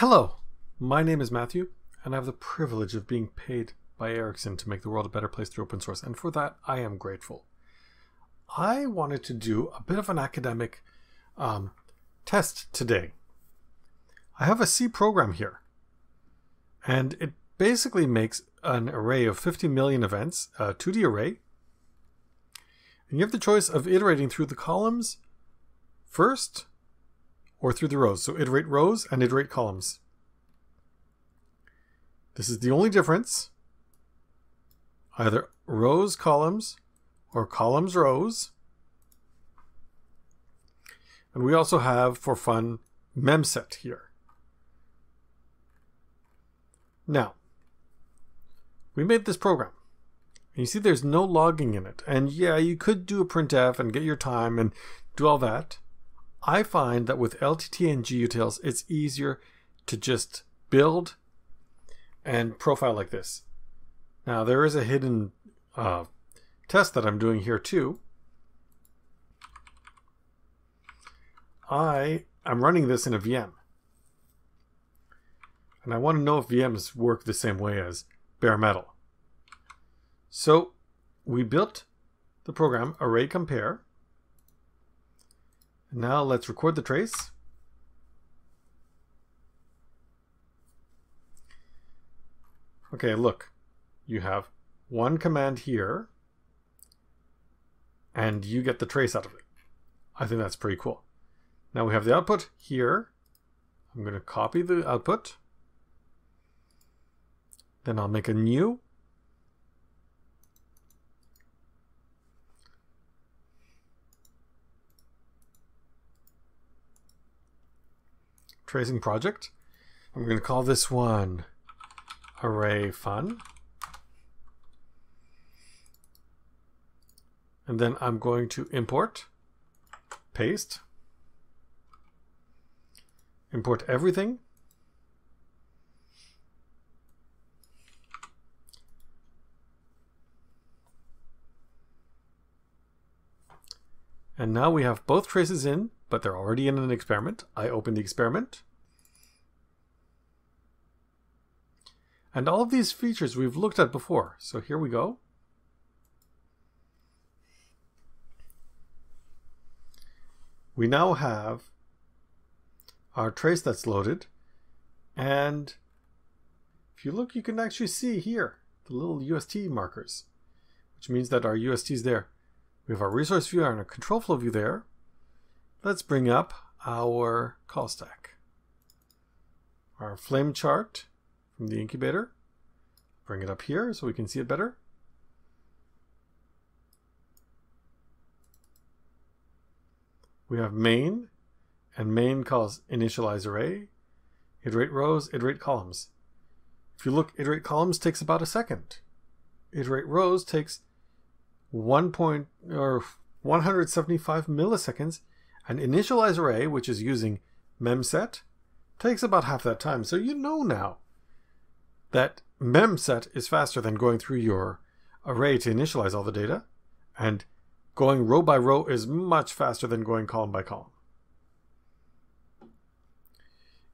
Hello, my name is Matthew, and I have the privilege of being paid by Ericsson to make the world a better place through open source, and for that I am grateful. I wanted to do a bit of an academic test today. I have a C program here, and it basically makes an array of 50 million events, a 2D array, and you have the choice of iterating through the columns first or through the rows. So iterate rows and iterate columns. This is the only difference. Either rows, columns, or columns, rows. And we also have, for fun, memset here. Now, we made this program. And you see there's no logging in it. And yeah, you could do a printf and get your time and do all that. I find that with lttng-utils, it's easier to just build and profile like this. Now, there is a hidden test that I'm doing here too. I am running this in a VM. And I want to know if VMs work the same way as bare metal. So we built the program Array Compare. Now let's record the trace. Okay, look, you have one command here and you get the trace out of it. I think that's pretty cool. Now we have the output here. I'm going to copy the output. Then I'll make a new. Tracing project. I'm going to call this one Array Fun. And then I'm going to import, paste, import everything. And now we have both traces in, but they're already in an experiment. I open the experiment. And all of these features we've looked at before. So here we go. We now have our trace that's loaded. And if you look, you can actually see here the little UST markers, which means that our UST is there. We have our resource view and our control flow view there. Let's bring up our call stack, our flame chart from the incubator. Bring it up here so we can see it better. We have main, and main calls initialize array, iterate rows, iterate columns. If you look, iterate columns takes about a second. Iterate rows takes 175 milliseconds. An initialize array, which is using memset, takes about half that time. So you know now that memset is faster than going through your array to initialize all the data, and going row by row is much faster than going column by column.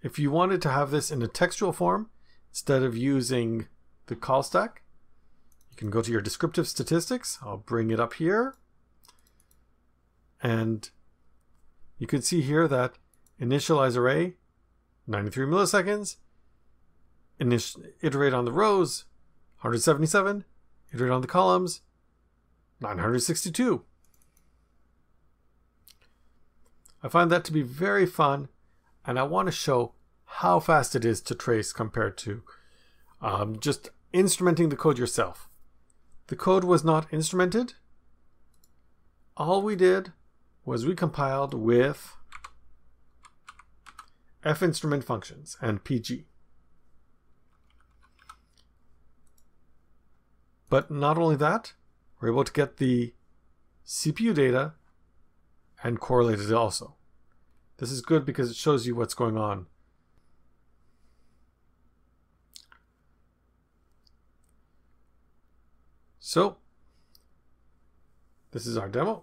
If you wanted to have this in a textual form, instead of using the call stack, you can go to your descriptive statistics. I'll bring it up here. And you can see here that initialize array, 93 milliseconds, iterate on the rows, 177, iterate on the columns, 962. I find that to be very fun, and I want to show how fast it is to trace compared to just instrumenting the code yourself. The code was not instrumented. All we did was we compiled with finstrument functions and PG. But not only that, we're able to get the CPU data and correlate it also. This is good because it shows you what's going on. So, this is our demo.